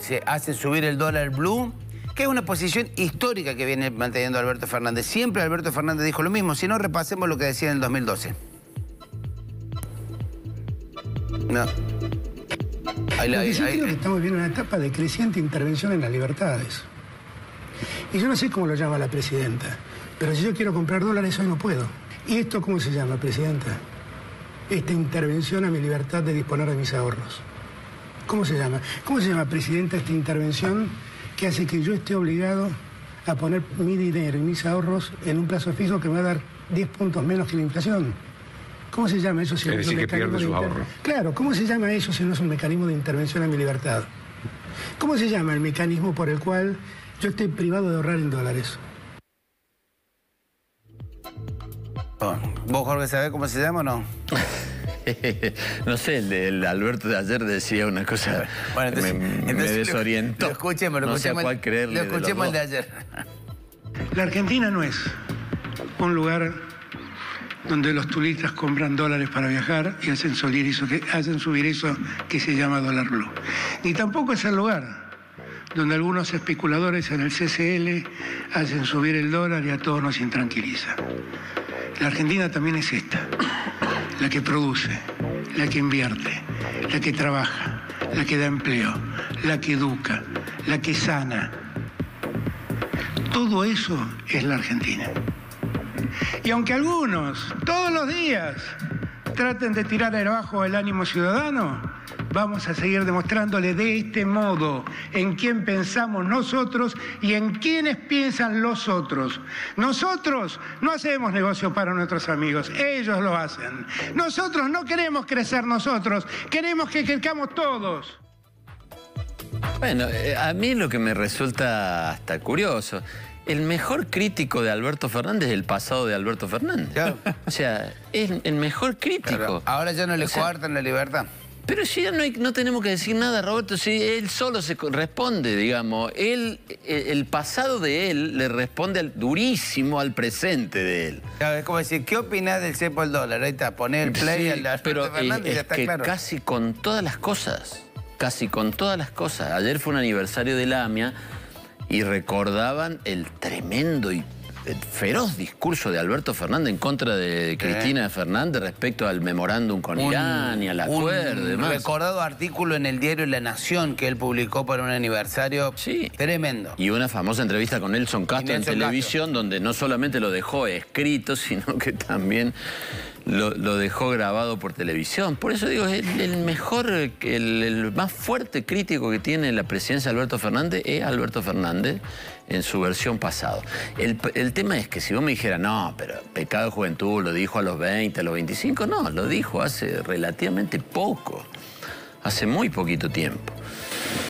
se hace subir el dólar blue, que es una posición histórica que viene manteniendo Alberto Fernández. Siempre Alberto Fernández dijo lo mismo, si no repasemos lo que decía en el 2012. No. Yo creo que estamos viviendo una etapa de creciente intervención en las libertades. Y yo no sé cómo lo llama la presidenta, pero si yo quiero comprar dólares hoy no puedo. ¿Y esto cómo se llama, presidenta? Esta intervención a mi libertad de disponer de mis ahorros. ¿Cómo se llama? ¿Cómo se llama, presidenta, esta intervención que hace que yo esté obligado a poner mi dinero y mis ahorros en un plazo fijo que me va a dar 10 puntos menos que la inflación? ¿Cómo se llama eso si no es un mecanismo de intervención? Claro, ¿cómo se llama eso si no es un mecanismo de intervención a mi libertad? ¿Cómo se llama el mecanismo por el cual yo estoy privado de ahorrar en dólares? ¿Vos, Jorge, sabés cómo se llama o no? No sé, el Alberto de ayer decía una cosa. Bueno, entonces, me desorientó. Lo escuchemos de ayer. La Argentina no es un lugar donde los turistas compran dólares para viajar y hacen subir eso que se llama dólar blue. Ni tampoco es el lugar donde algunos especuladores en el CCL hacen subir el dólar y a todos nos intranquiliza. La Argentina también es esta, la que produce, la que invierte, la que trabaja, la que da empleo, la que educa, la que sana. Todo eso es la Argentina. Y aunque algunos, todos los días, traten de tirar abajo el ánimo ciudadano, vamos a seguir demostrándole de este modo en quién pensamos nosotros y en quiénes piensan los otros. Nosotros no hacemos negocio para nuestros amigos, ellos lo hacen. Nosotros no queremos crecer nosotros, queremos que crezcamos todos. Bueno, a mí lo que me resulta hasta curioso, el mejor crítico de Alberto Fernández es el pasado de Alberto Fernández. Claro. O sea, es el mejor crítico. Claro. Ahora ya no le coartan la libertad. Pero si ya no tenemos que decir nada, Roberto, si él solo se responde, digamos. El pasado de él le responde durísimo al presente de él. Claro, es como decir, ¿qué opinás del cepo al dólar? Ahí está, poné el play al Alberto Fernández y ya está claro. Casi con todas las cosas, casi con todas las cosas. Ayer fue un aniversario de la AMIA y recordaban el tremendo y feroz discurso de Alberto Fernández en contra de Cristina Fernández respecto al memorándum con Irán y al acuerdo. Un demás. Recordado artículo en el diario La Nación que él publicó para un aniversario tremendo. Y una famosa entrevista con Nelson Castro en televisión donde no solamente lo dejó escrito, sino que también lo dejó grabado por televisión. Por eso digo, el mejor, el más fuerte crítico que tiene la presidencia de Alberto Fernández es Alberto Fernández en su versión pasado. El tema es que si vos me dijeras, no, pero pecado de juventud lo dijo a los 20, a los 25, no, lo dijo hace relativamente poco, hace muy poquito tiempo.